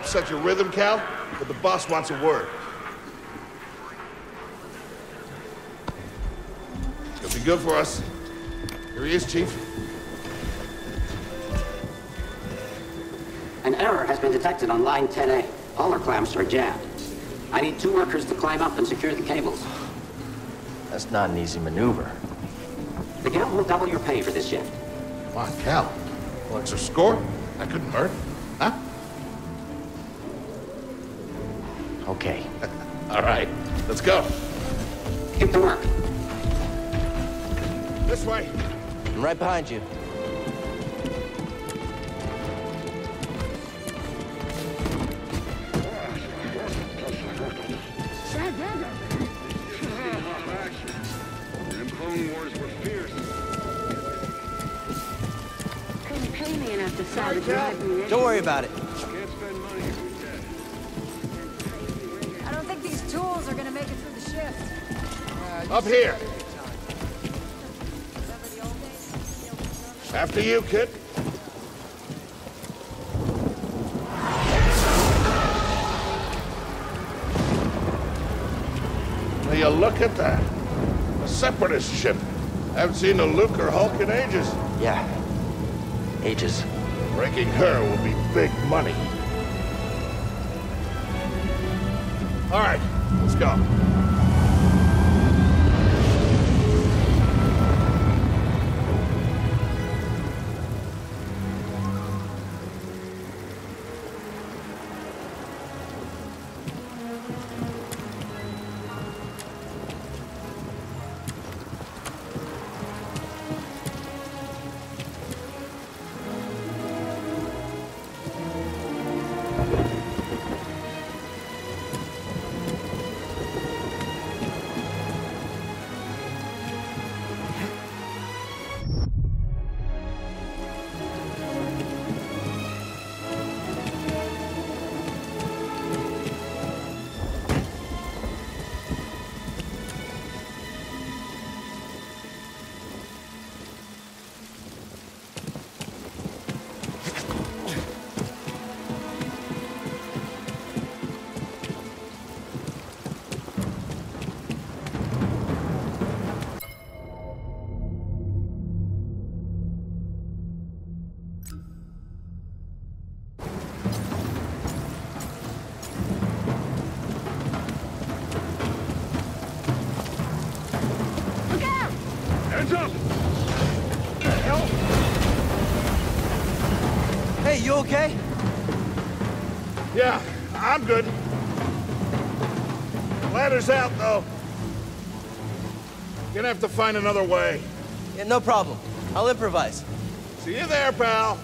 upset your rhythm, Cal, but the boss wants a word. It'll be good for us. Here he is, Chief. An error has been detected on line 10A. All our clamps are jammed. I need 2 workers to climb up and secure the cables. That's not an easy maneuver. The Cal will double your pay for this shift. Come on, Cal. Well, extra score? That couldn't hurt. Huh? Okay. All right. Let's go. Get to work. This way. I'm right behind you. Don't worry about it. I don't think these tools are gonna make it through the shift. Up here. After you, kid. Will you look at that? A Separatist ship. I haven't seen a Lucrehulk in ages. Yeah. Ages. Breaking her will be big money. All right, let's go. You okay? Yeah, I'm good. The ladder's out, though. You're gonna have to find another way. Yeah, no problem. I'll improvise. See you there, pal.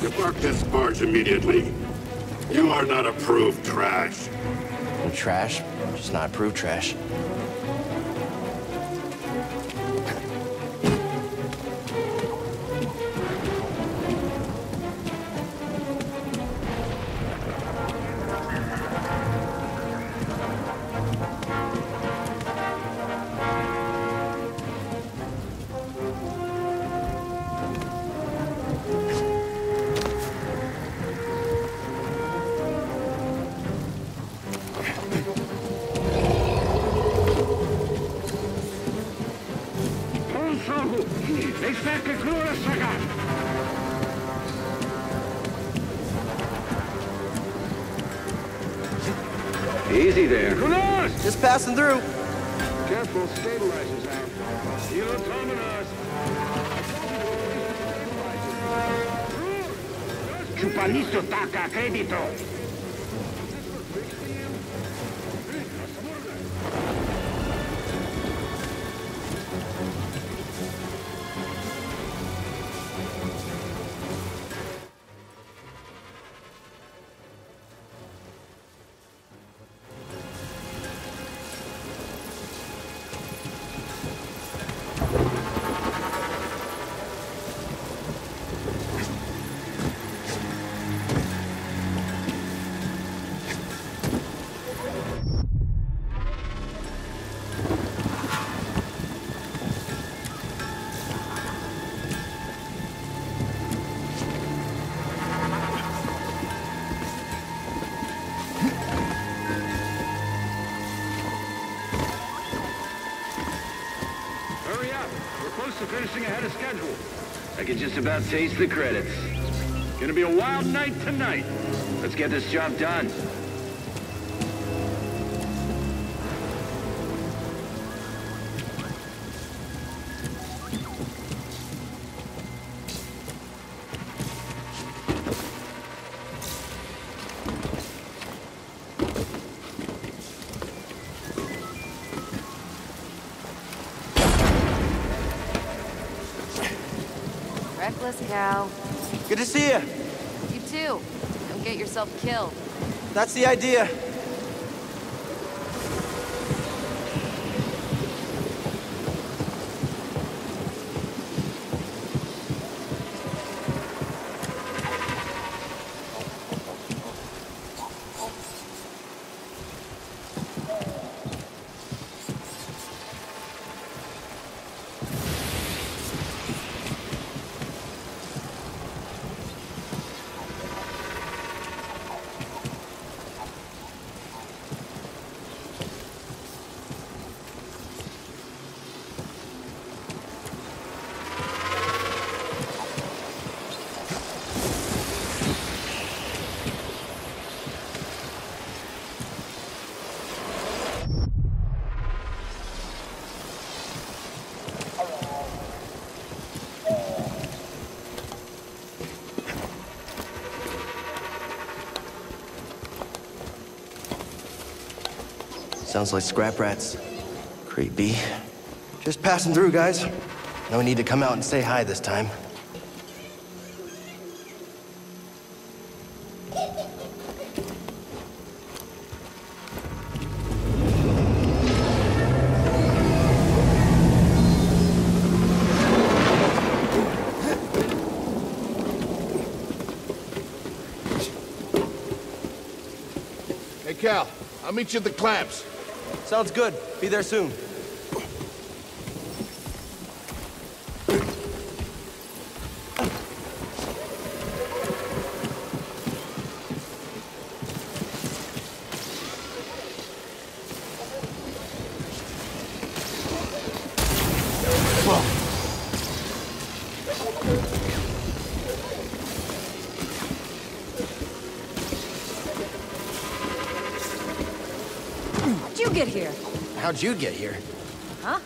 Depart this barge immediately. You are not approved trash. Well, trash? Just not approved trash. Easy there. Just passing through. Careful, stabilizers out. You don't come in us. Chupanito taka credito. close to finishing ahead of schedule. I can just about taste the credits. Gonna be a wild night tonight. Let's get this job done. Cal. Good to see you. You too. Don't get yourself killed. That's the idea. Sounds like scrap rats. Creepy. Just passing through, guys. No need to come out and say hi this time. Hey, Cal. I'll meet you at the clamps. Sounds good. Be there soon. How'd you get here? Huh?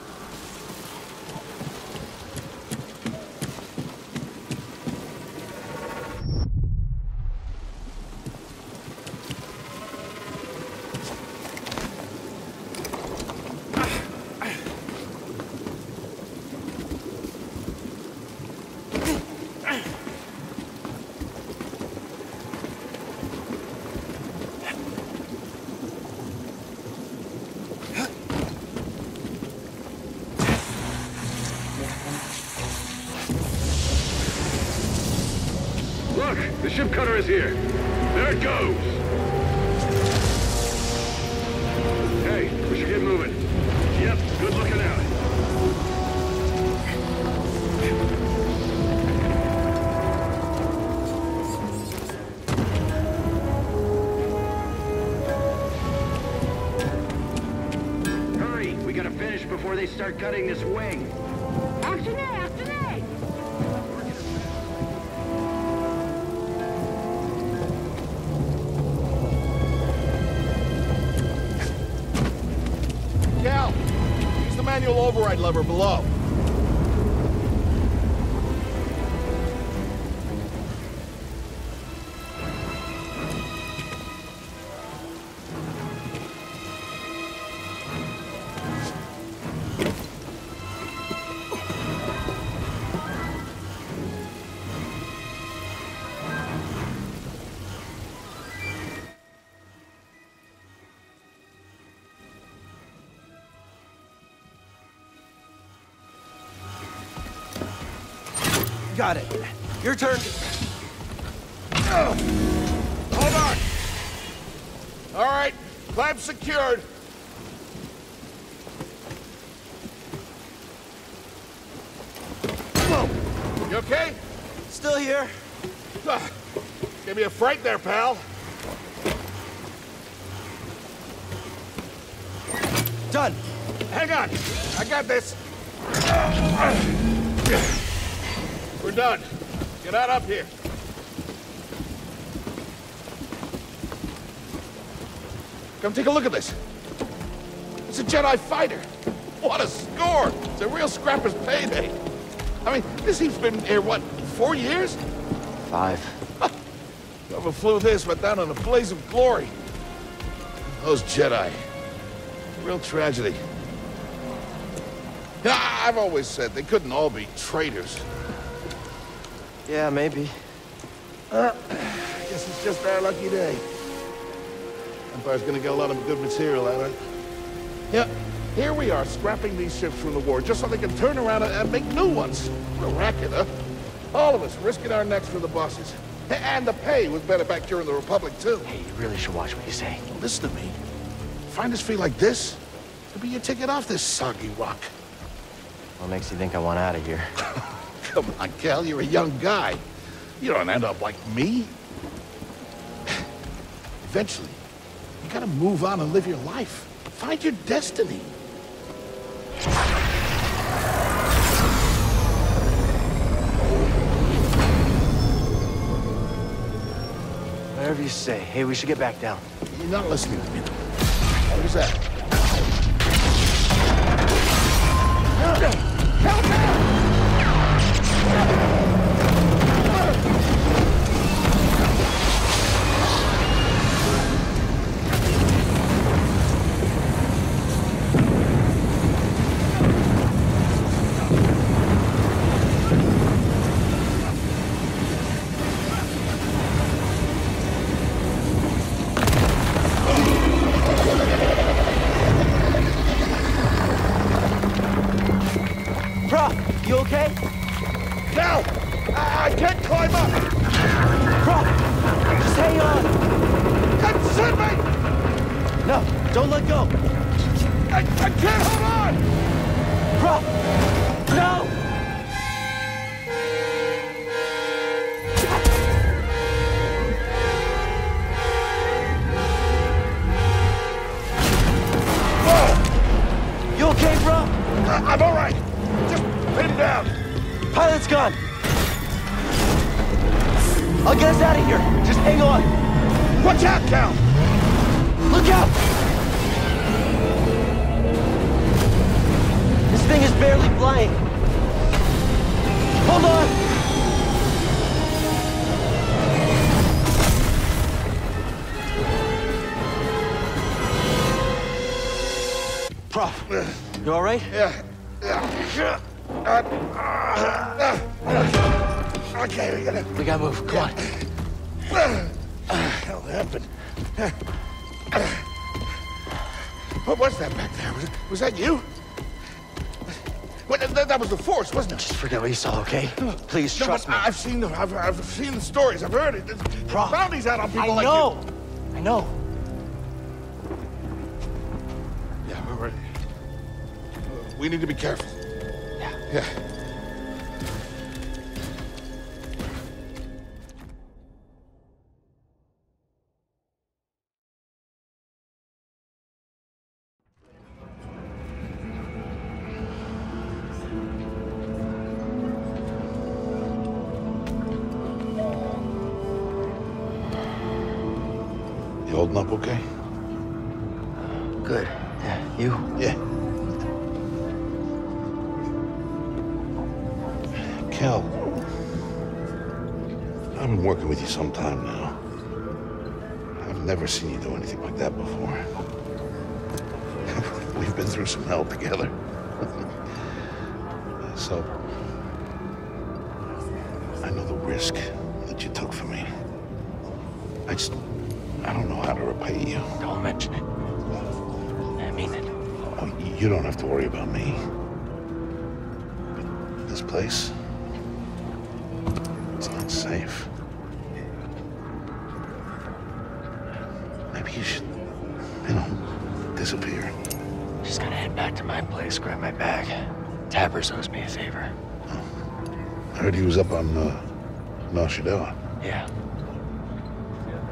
The ship cutter is here. There it goes. Hey, we should get moving. Yep, good looking out. Hurry, we gotta finish before they start cutting this wing. Override lever below. Got it. Your turn. Hold on. All right, clamp secured. Whoa. You okay? Still here. Give me a fright there, pal. Done. Hang on. I got this. We're done. Get out up here. Come take a look at this. It's a Jedi fighter. What a score! It's a real scrapper's payday. I mean, this he's been here, what, 4 years? 5. Whoever flew this went down in a blaze of glory. Those Jedi. Real tragedy. You know, I've always said they couldn't all be traitors. Yeah, maybe. I guess it's just our lucky day. Empire's gonna get a lot of good material out of it. Yep. Here we are, scrapping these ships from the war, just so they can turn around and make new ones. What a racket, huh? All of us risking our necks for the bosses. And the pay was better back during the Republic, too. Hey, you really should watch what you say. Listen to me. Find us free like this, it'll be your ticket off this soggy rock. What makes you think I want out of here? Come on, Cal, you're a young guy. You don't end up like me. Eventually, you gotta move on and live your life. Find your destiny. Whatever you say. Hey, we should get back down. You're not listening to me. What was that? You all right? Yeah. Okay, we gotta move. Come on. Hell, that happened. What was that back there? Was that you? Wait, that was the Force, wasn't it? Just forget what you saw, okay? Please trust me. I've seen the stories. I've heard it. Prof, bounties out on people like you. I know. We need to be careful. Yeah. You holding up okay? Good. Yeah, you? Yeah. Cal, I've been working with you some time now. I've never seen you do anything like that before. We've been through some hell together. So, I know the risk that you took for me. I don't know how to repay you. Don't mention it. I mean it. Oh, you don't have to worry about me. But this place... it's not safe. Maybe you should, disappear. Just gotta head back to my place, grab my bag. Tappers owes me a favor. Oh. I heard he was up on Noshidella. Yeah.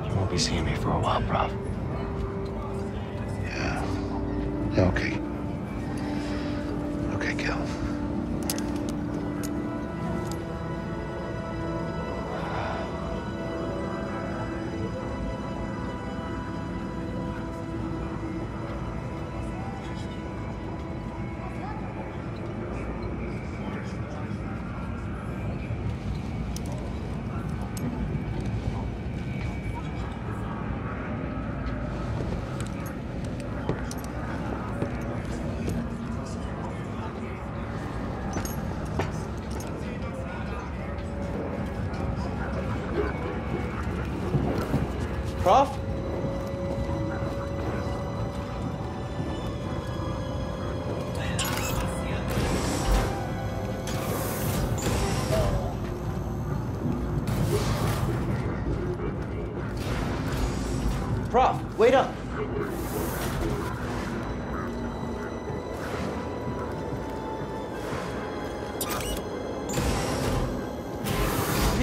You won't be seeing me for a while, Prof. Yeah. Yeah, okay. Okay, Cal. Wait up! Where are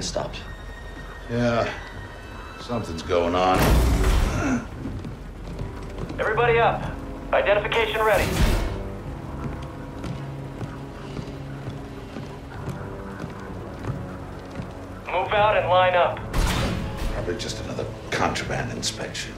Stopped. Yeah, something's going on. Everybody up. Identification ready. Move out and line up. Probably just another contraband inspection.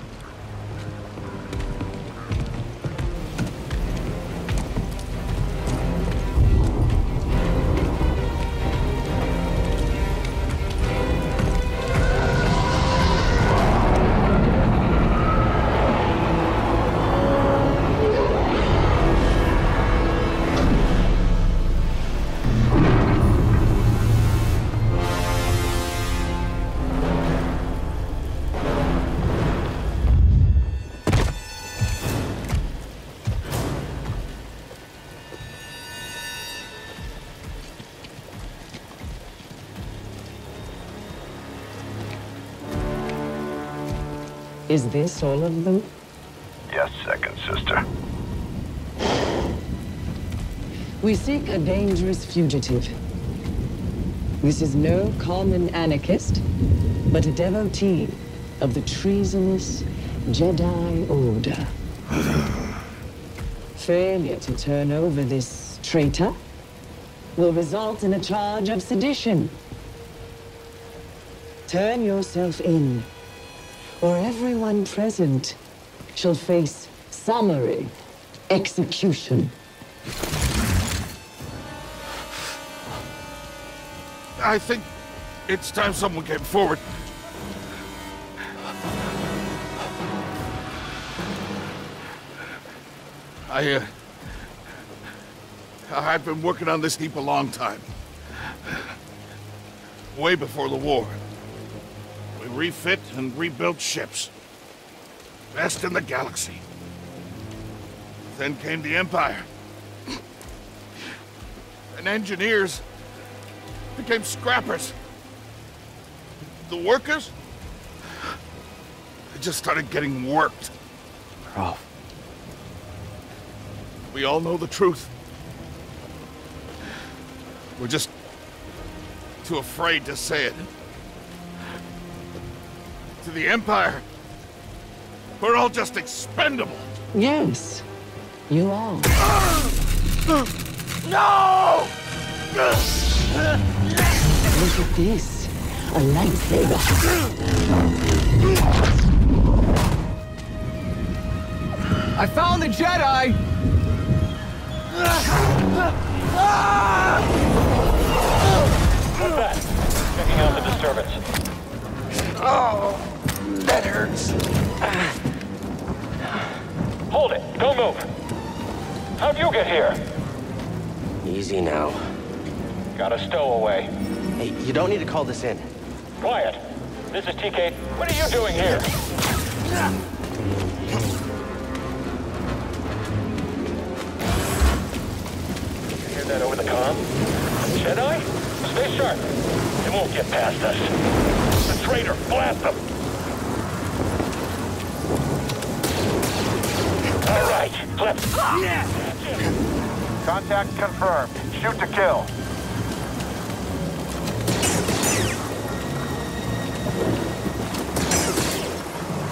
Is this all of them? Yes, Second Sister. We seek a dangerous fugitive. This is no common anarchist, but a devotee of the treasonous Jedi Order. Failure to turn over this traitor will result in a charge of sedition. Turn yourself in, or everyone present shall face summary execution. I think it's time someone came forward. I've been working on this heap a long time. Way before the war. Refit and rebuilt ships. Best in the galaxy. Then came the Empire. And engineers became scrappers. The workers? They just started getting worked. Prof. We all know the truth. We're just too afraid to say it. To the Empire, we're all just expendable. Yes, you are. No! Look at this, a lightsaber. I found the Jedi! Checking out the disturbance. Oh! That hurts. Hold it. Don't move. How'd you get here? Easy now. Got a stowaway. Hey, you don't need to call this in. Quiet. This is T.K. What are you doing here? You hear that over the comm? Jedi? Stay sharp. They won't get past us. The traitor! Blast them! All right, let's... Contact confirmed. Shoot to kill.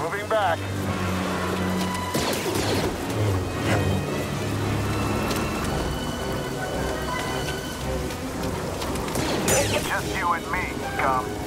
Moving back. Just you and me, come.